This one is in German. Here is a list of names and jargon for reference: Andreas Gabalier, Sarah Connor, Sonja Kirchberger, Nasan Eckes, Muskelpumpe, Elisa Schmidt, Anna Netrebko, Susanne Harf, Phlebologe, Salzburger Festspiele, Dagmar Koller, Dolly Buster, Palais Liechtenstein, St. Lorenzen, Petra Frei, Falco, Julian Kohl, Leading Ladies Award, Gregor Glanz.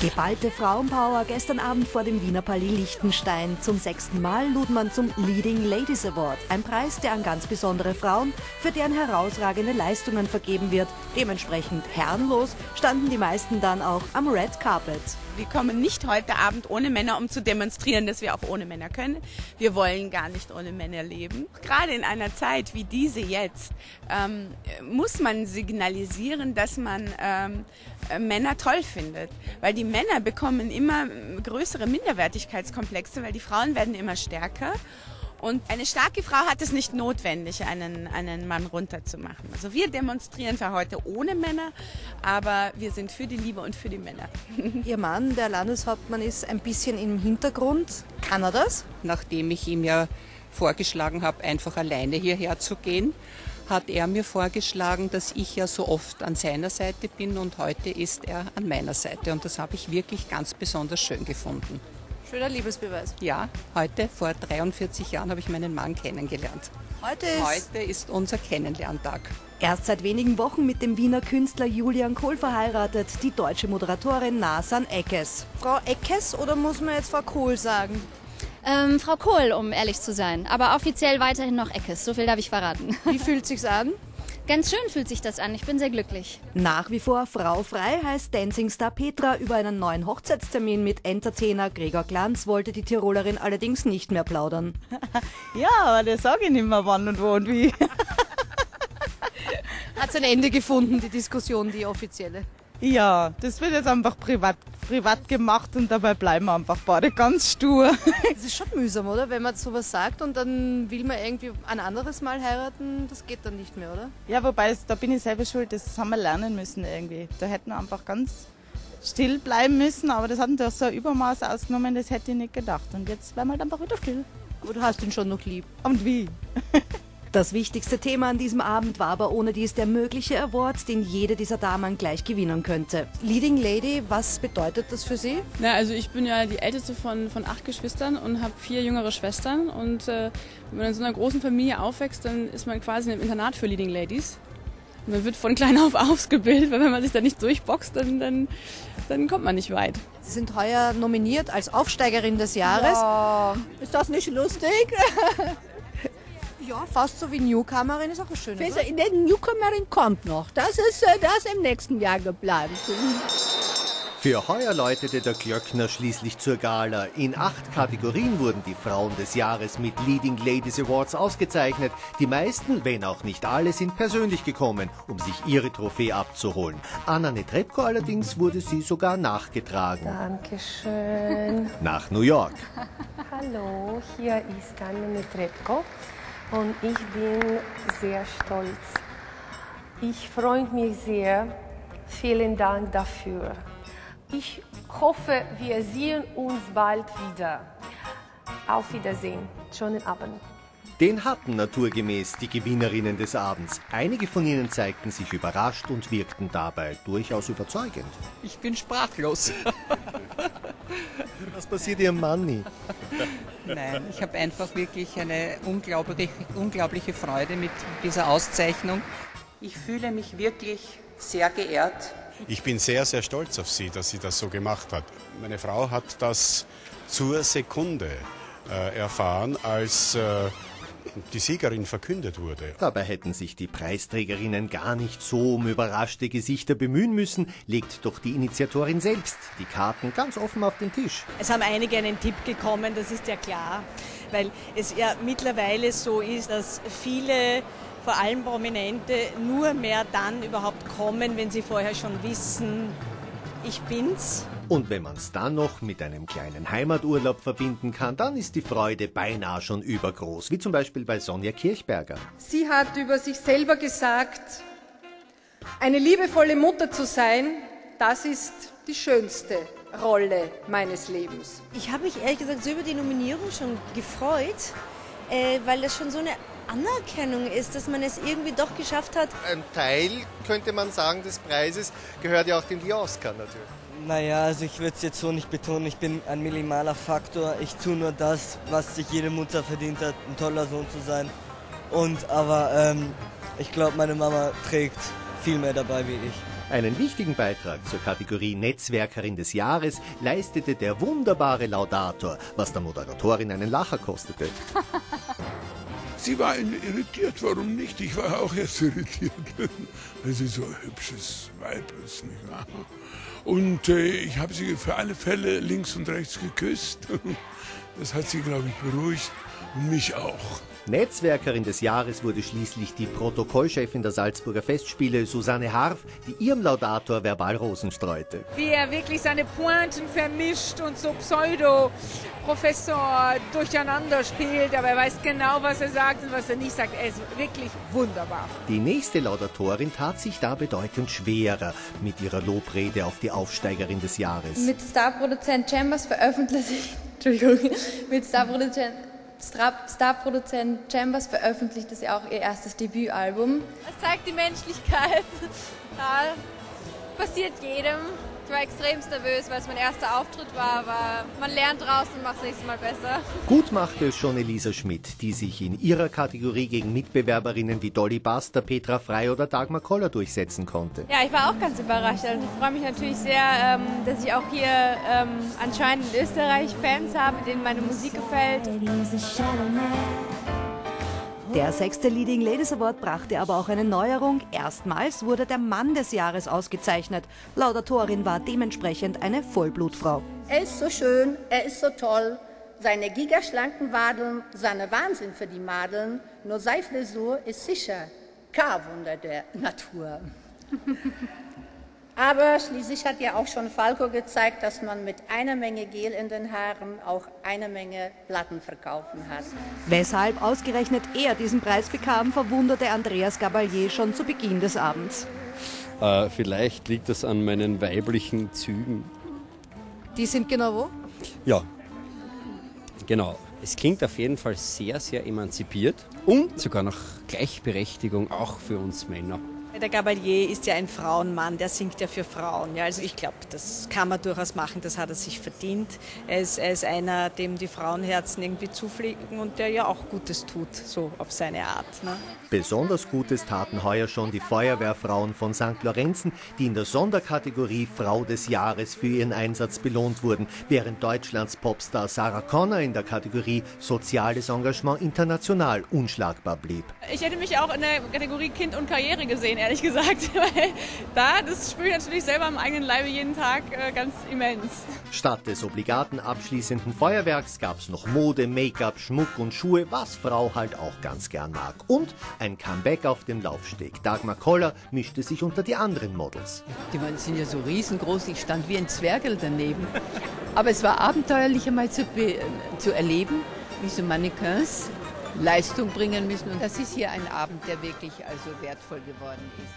Geballte Frauenpower gestern Abend vor dem Wiener Palais Liechtenstein. Zum 6. Mal lud man zum Leading Ladies Award, ein Preis, der an ganz besondere Frauen für deren herausragende Leistungen vergeben wird. Dementsprechend herrenlos standen die meisten dann auch am Red Carpet. Wir kommen nicht heute Abend ohne Männer, um zu demonstrieren, dass wir auch ohne Männer können. Wir wollen gar nicht ohne Männer leben. Gerade in einer Zeit wie diese jetzt muss man signalisieren, dass man Männer toll findet, weil die Männer bekommen immer größere Minderwertigkeitskomplexe, weil die Frauen werden immer stärker. Und eine starke Frau hat es nicht notwendig, einen Mann runterzumachen. Also wir demonstrieren für heute ohne Männer, aber wir sind für die Liebe und für die Männer. Ihr Mann, der Landeshauptmann, ist ein bisschen im Hintergrund. Kann er das? Nachdem ich ihm ja vorgeschlagen habe, einfach alleine hierher zu gehen, hat er mir vorgeschlagen, dass ich ja so oft an seiner Seite bin und heute ist er an meiner Seite. Und das habe ich wirklich ganz besonders schön gefunden. Schöner Liebesbeweis. Ja, heute vor 43 Jahren habe ich meinen Mann kennengelernt. Heute ist unser Kennenlerntag. Erst seit wenigen Wochen mit dem Wiener Künstler Julian Kohl verheiratet, die deutsche Moderatorin Nasan Eckes. Frau Eckes oder muss man jetzt Frau Kohl sagen? Frau Kohl, um ehrlich zu sein, aber offiziell weiterhin noch Eckes, so viel darf ich verraten. Wie fühlt sich's an? Ganz schön fühlt sich das an, ich bin sehr glücklich. Nach wie vor Frau Frei heißt Dancing-Star Petra. Über einen neuen Hochzeitstermin mit Entertainer Gregor Glanz wollte die Tirolerin allerdings nicht mehr plaudern. Ja, aber das sage ich nicht mehr, wann und wo und wie. Hat es ein Ende gefunden, die Diskussion, die offizielle? Ja, das wird jetzt einfach privat gemacht und dabei bleiben wir einfach beide ganz stur. Das ist schon mühsam, oder? Wenn man sowas sagt und dann will man irgendwie ein anderes Mal heiraten, das geht dann nicht mehr, oder? Ja, wobei, da bin ich selber schuld, das haben wir lernen müssen irgendwie. Da hätten wir einfach ganz still bleiben müssen, aber das hat uns so ein Übermaß ausgenommen, das hätte ich nicht gedacht. Und jetzt werden wir halt einfach wieder still. Aber du hast ihn schon noch lieb. Und wie? Das wichtigste Thema an diesem Abend war aber ohne dies der mögliche Award, den jede dieser Damen gleich gewinnen könnte. Leading Lady, was bedeutet das für Sie? Na, also ich bin ja die älteste von 8 Geschwistern und habe 4 jüngere Schwestern. Und wenn man in so einer großen Familie aufwächst, dann ist man quasi im Internat für Leading Ladies. Und man wird von klein auf ausgebildet, weil wenn man sich da nicht durchboxt, dann kommt man nicht weit. Sie sind heuer nominiert als Aufsteigerin des Jahres. Ja. Ist das nicht lustig? Ja, fast so wie Newcomerin ist auch schön. In der Newcomerin kommt noch. Das ist das im nächsten Jahr geplant. Für heuer läutete der Glöckner schließlich zur Gala. In 8 Kategorien wurden die Frauen des Jahres mit Leading Ladies Awards ausgezeichnet. Die meisten, wenn auch nicht alle, sind persönlich gekommen, um sich ihre Trophäe abzuholen. Anna Netrebko allerdings wurde sie sogar nachgetragen. Dankeschön. Nach New York. Hallo, hier ist Anna Netrebko. Und ich bin sehr stolz. Ich freue mich sehr. Vielen Dank dafür. Ich hoffe, wir sehen uns bald wieder. Auf Wiedersehen. Schönen Abend. Den hatten naturgemäß die Gewinnerinnen des Abends. Einige von ihnen zeigten sich überrascht und wirkten dabei durchaus überzeugend. Ich bin sprachlos. Was passiert Ihrem Mann nie? Nein, ich habe einfach wirklich eine unglaubliche Freude mit dieser Auszeichnung. Ich fühle mich wirklich sehr geehrt. Ich bin sehr, sehr stolz auf sie, dass sie das so gemacht hat. Meine Frau hat das zur Sekunde erfahren, als die Siegerin verkündet wurde. Dabei hätten sich die Preisträgerinnen gar nicht so um überraschte Gesichter bemühen müssen, legt doch die Initiatorin selbst die Karten ganz offen auf den Tisch. Es haben einige einen Tipp bekommen, das ist ja klar, weil es ja mittlerweile so ist, dass viele, vor allem Prominente, nur mehr dann überhaupt kommen, wenn sie vorher schon wissen, ich bin's. Und wenn man es dann noch mit einem kleinen Heimaturlaub verbinden kann, dann ist die Freude beinahe schon übergroß, wie zum Beispiel bei Sonja Kirchberger. Sie hat über sich selber gesagt, eine liebevolle Mutter zu sein, das ist die schönste Rolle meines Lebens. Ich habe mich ehrlich gesagt so über die Nominierung schon gefreut, weil das schon so eine Anerkennung ist, dass man es irgendwie doch geschafft hat. Ein Teil, könnte man sagen, des Preises gehört ja auch dem Oscar natürlich. Naja, also ich würde es jetzt so nicht betonen, ich bin ein minimaler Faktor. Ich tue nur das, was sich jede Mutter verdient hat, ein toller Sohn zu sein. Aber ich glaube, meine Mama trägt viel mehr dabei wie ich. Einen wichtigen Beitrag zur Kategorie Netzwerkerin des Jahres leistete der wunderbare Laudator, was der Moderatorin einen Lacher kostete. Sie war irritiert, warum nicht? Ich war auch erst irritiert, weil sie so ein hübsches Weib ist, nicht wahr? Und ich habe sie für alle Fälle links und rechts geküsst. Das hat sie, glaube ich, beruhigt und mich auch. Netzwerkerin des Jahres wurde schließlich die Protokollchefin der Salzburger Festspiele, Susanne Harf, die ihrem Laudator verbal Rosen streute. Wie er wirklich seine Pointen vermischt und so Pseudo-Professor durcheinander spielt, aber er weiß genau, was er sagt und was er nicht sagt. Er ist wirklich wunderbar. Die nächste Laudatorin tat sich da bedeutend schwerer mit ihrer Lobrede auf die Aufsteigerin des Jahres. Mit Starproduzent Chambers veröffentlichte ich... Entschuldigung. Mit Starproduzent Chambers veröffentlichte sie auch ihr erstes Debütalbum. Es zeigt die Menschlichkeit. Ja, passiert jedem. Ich war extrem nervös, weil es mein erster Auftritt war, aber man lernt draus und macht es nächstes Mal besser. Gut machte es schon Elisa Schmidt, die sich in ihrer Kategorie gegen Mitbewerberinnen wie Dolly Buster, Petra Frei oder Dagmar Koller durchsetzen konnte. Ja, ich war auch ganz überrascht. Also ich freue mich natürlich sehr, dass ich auch hier anscheinend in Österreich Fans habe, denen meine Musik gefällt. Der 6. Leading Ladies Award brachte aber auch eine Neuerung. Erstmals wurde der Mann des Jahres ausgezeichnet. Laudatorin war dementsprechend eine Vollblutfrau. Er ist so schön, er ist so toll. Seine gigaschlanken Wadeln, seine Wahnsinn für die Madeln. Nur seine Frisur ist sicher kein Wunder der Natur. Aber schließlich hat ja auch schon Falco gezeigt, dass man mit einer Menge Gel in den Haaren auch eine Menge Platten verkaufen hat. Weshalb ausgerechnet er diesen Preis bekam, verwunderte Andreas Gabalier schon zu Beginn des Abends. Vielleicht liegt das an meinen weiblichen Zügen. Die sind genau wo? Ja, genau. Es klingt auf jeden Fall sehr, sehr emanzipiert und sogar noch Gleichberechtigung auch für uns Männer. Der Gabalier ist ja ein Frauenmann, der singt ja für Frauen. Ja, also ich glaube, das kann man durchaus machen, das hat er sich verdient. Er ist einer, dem die Frauenherzen irgendwie zufliegen und der ja auch Gutes tut, so auf seine Art. Ne? Besonders Gutes taten heuer schon die Feuerwehrfrauen von St. Lorenzen, die in der Sonderkategorie Frau des Jahres für ihren Einsatz belohnt wurden, während Deutschlands Popstar Sarah Connor in der Kategorie Soziales Engagement international unschlagbar blieb. Ich hätte mich auch in der Kategorie Kind und Karriere gesehen, ehrlich gesagt, weil das spüre ich natürlich selber am eigenen Leibe jeden Tag ganz immens. Statt des obligaten abschließenden Feuerwerks gab es noch Mode, Make-up, Schmuck und Schuhe, was Frau halt auch ganz gern mag. Und ein Comeback auf dem Laufsteg. Dagmar Koller mischte sich unter die anderen Models. Die Mann sind ja so riesengroß, ich stand wie ein Zwergel daneben. Aber es war abenteuerlich einmal zu erleben, wie so Mannequins Leistung bringen müssen. Und das ist hier ein Abend, der wirklich also wertvoll geworden ist.